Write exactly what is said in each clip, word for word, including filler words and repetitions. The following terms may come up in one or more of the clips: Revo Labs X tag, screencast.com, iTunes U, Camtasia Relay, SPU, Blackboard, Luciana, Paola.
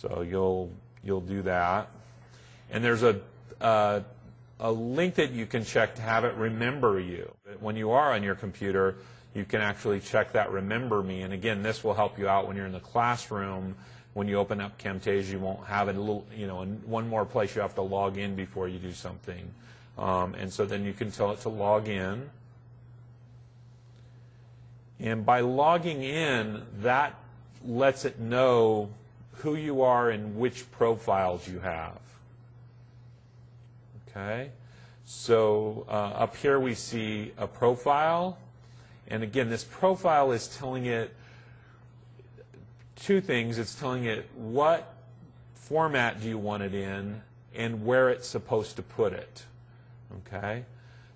So you'll you'll do that. And there's a uh, a link that you can check to have it remember you. When you are on your computer, you can actually check that remember me. And again, this will help you out when you're in the classroom. When you open up Camtasia, you won't have it a little, you know, in one more place you have to log in before you do something. Um, and so then you can tell it to log in. And by logging in, that lets it know who you are and which profiles you have. Okay, so uh, up here we see a profile, and again this profile is telling it two things. It's telling it what format do you want it in and where it's supposed to put it. Okay,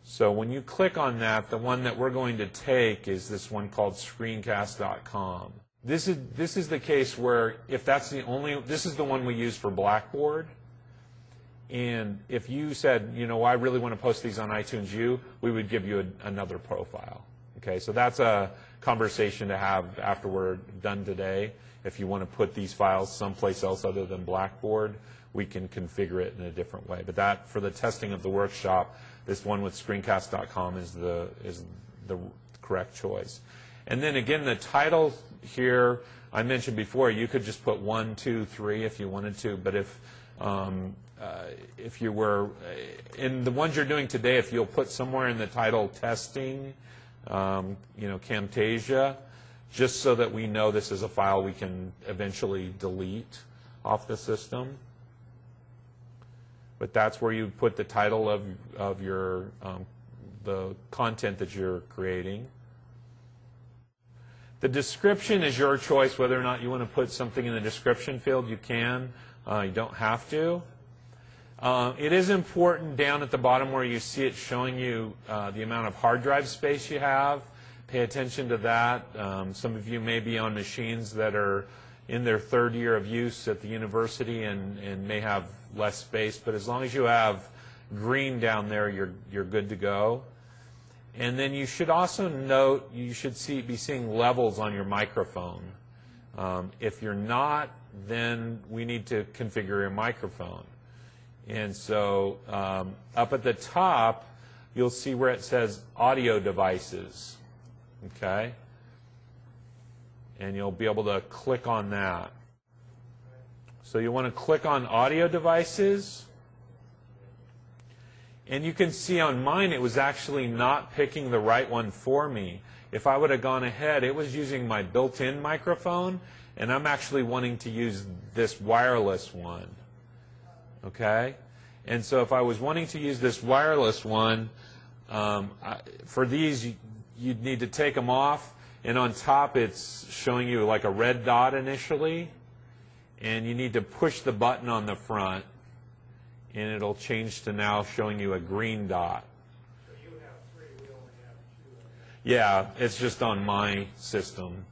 so when you click on that, the one that we're going to take is this one called screencast dot com. This is, this is the case where if that's the only, this is the one we use for Blackboard. And if you said, you know, I really want to post these on iTunes U, we would give you a, another profile. Okay, so that's a conversation to have after we're done today. If you want to put these files someplace else other than Blackboard, we can configure it in a different way. But that, for the testing of the workshop, this one with screencast dot com is the, is the correct choice. And then again, the title here, I mentioned before, you could just put one, two, three if you wanted to, but if um, Uh, if you were, in the ones you're doing today, if you'll put somewhere in the title testing, um, you know, Camtasia, just so that we know this is a file we can eventually delete off the system. But that's where you put the title of, of your, um, the content that you're creating. The description is your choice whether or not you want to put something in the description field. You can, uh, you don't have to. Uh, it is important down at the bottom where you see it showing you uh, the amount of hard drive space you have. Pay attention to that. Um, some of you may be on machines that are in their third year of use at the university and, and may have less space, but as long as you have green down there, you're, you're good to go. And then you should also note, you should see, be seeing levels on your microphone. Um, if you're not, then we need to configure your microphone. And so um, up at the top, you'll see where it says audio devices, okay? And you'll be able to click on that. So you want to click on audio devices. And you can see on mine, it was actually not picking the right one for me. If I would have gone ahead, it was using my built-in microphone, and I'm actually wanting to use this wireless one. Okay, and so if I was wanting to use this wireless one, um, I, for these you, you'd need to take them off, and on top it's showing you like a red dot initially, and you need to push the button on the front, and it'll change to now showing you a green dot. So you have three, we only have two. Yeah, it's just on my system.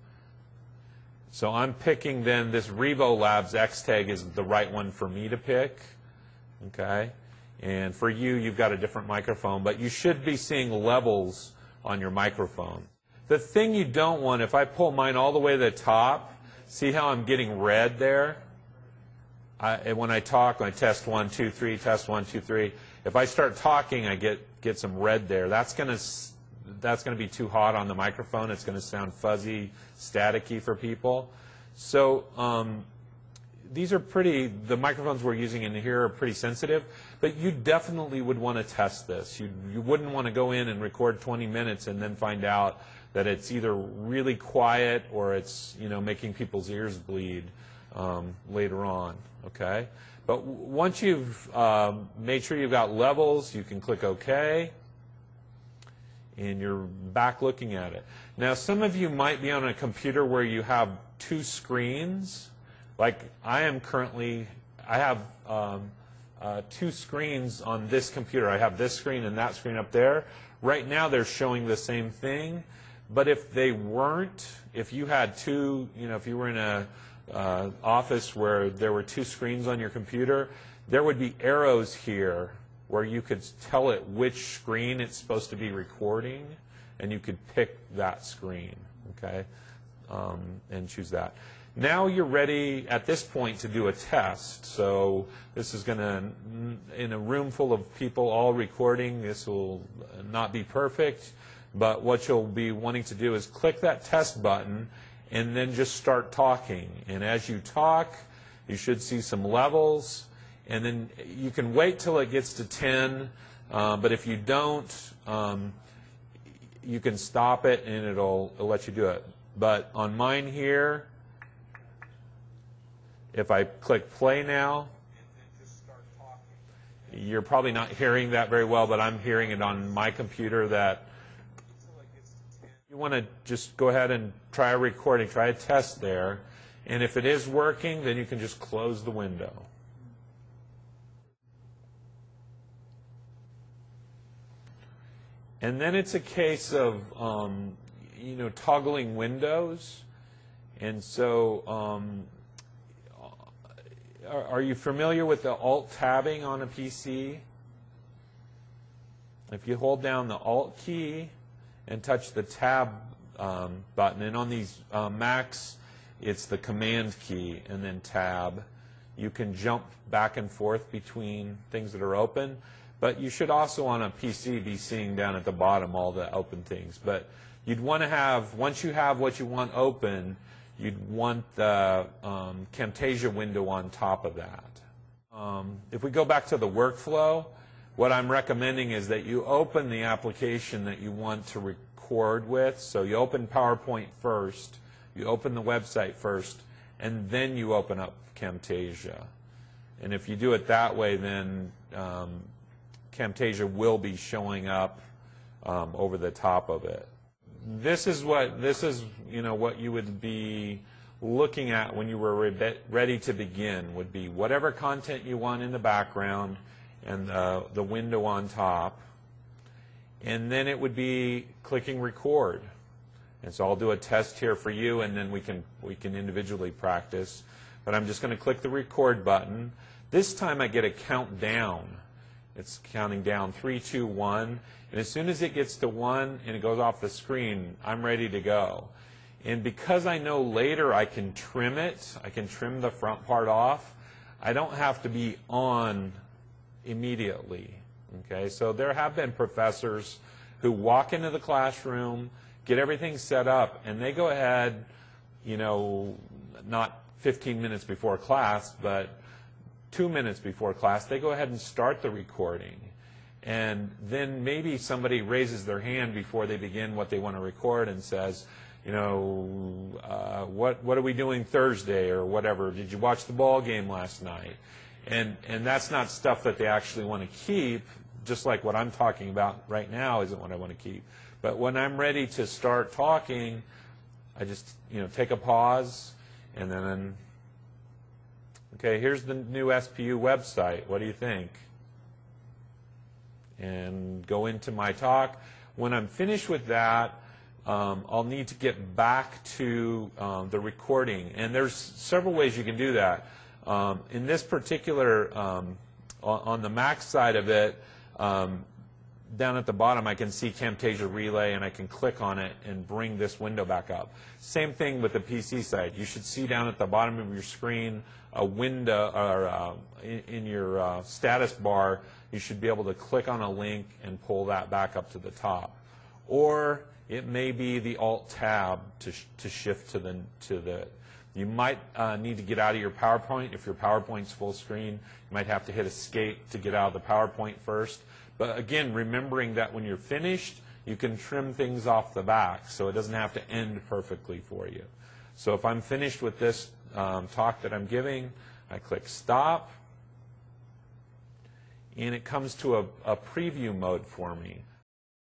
So I'm picking then this Revo Labs X tag is the right one for me to pick. Okay, and for you, you've got a different microphone, but you should be seeing levels on your microphone. The thing you don't want, if I pull mine all the way to the top, see how I'm getting red there? I, and when I talk, I test one, two, three, test one, two, three. If I start talking, I get, get some red there. That's going to, that's going to be too hot on the microphone. It's going to sound fuzzy, staticky for people. So, um, these are pretty, the microphones we're using in here are pretty sensitive, but you definitely would want to test this. You, you wouldn't want to go in and record twenty minutes and then find out that it's either really quiet or it's, you know, making people's ears bleed um, later on, okay? But once you've um, made sure you've got levels, you can click OK, and you're back looking at it. Now, some of you might be on a computer where you have two screens. Like I am currently, I have um, uh, two screens on this computer. I have this screen and that screen up there. Right now they're showing the same thing, but if they weren't, if you had two, you know, if you were in a uh, office where there were two screens on your computer, there would be arrows here where you could tell it which screen it's supposed to be recording, and you could pick that screen, okay, um, and choose that. Now you're ready at this point to do a test. So this is going to, in a room full of people all recording, this will not be perfect, but what you'll be wanting to do is click that test button and then just start talking. And as you talk, you should see some levels, and then you can wait till it gets to ten, uh, but if you don't, um, you can stop it and it'll, it'll let you do it. But on mine here, if I click play now, you're probably not hearing that very well, but I'm hearing it on my computer that you want to just go ahead and try a recording, try a test there. And if it is working, then you can just close the window. And then it's a case of, um, you know, toggling windows. And so, um, are you familiar with the Alt-tabbing on a P C? If you hold down the Alt key and touch the Tab um, button, and on these uh, Macs, it's the Command key and then Tab. You can jump back and forth between things that are open, but you should also on a P C be seeing down at the bottom all the open things. But you'd want to have, once you have what you want open, you'd want the um, Camtasia window on top of that. Um, if we go back to the workflow, what I'm recommending is that you open the application that you want to record with. So you open PowerPoint first, you open the website first, and then you open up Camtasia. And if you do it that way, then um, Camtasia will be showing up um, over the top of it. This is what this is, you know, what you would be looking at when you were re ready to begin. Would be whatever content you want in the background and uh, the window on top, and then it would be clicking record. And so I'll do a test here for you, and then we can we can individually practice. But I'm just going to click the record button. This time I get a countdown. It's counting down three, two, one, and as soon as it gets to one and it goes off the screen, I'm ready to go. And because I know later I can trim it, I can trim the front part off, I don't have to be on immediately. Okay, so there have been professors who walk into the classroom, get everything set up, and they go ahead, you know, not fifteen minutes before class, but two minutes before class, they go ahead and start the recording. And then maybe somebody raises their hand before they begin what they want to record and says, you know, uh, what, what are we doing Thursday or whatever? Did you watch the ball game last night? And, and that's not stuff that they actually want to keep, just like what I'm talking about right now isn't what I want to keep. But when I'm ready to start talking, I just, you know, take a pause and then, okay, here's the new S P U website. What do you think? And go into my talk. When I'm finished with that, um, I'll need to get back to um, the recording. And there's several ways you can do that. Um, in this particular, um, on the Mac side of it, um, down at the bottom I can see Camtasia Relay, and I can click on it and bring this window back up. Same thing with the P C side. You should see down at the bottom of your screen a window, or uh, in, in your uh, status bar, you should be able to click on a link and pull that back up to the top. Or it may be the Alt-Tab to, sh to shift to the, to the, you might uh, need to get out of your PowerPoint. If your PowerPoint's full screen, you might have to hit Escape to get out of the PowerPoint first. But again, remembering that when you're finished, you can trim things off the back so it doesn't have to end perfectly for you. So if I'm finished with this um, talk that I'm giving, I click stop, and it comes to a, a preview mode for me.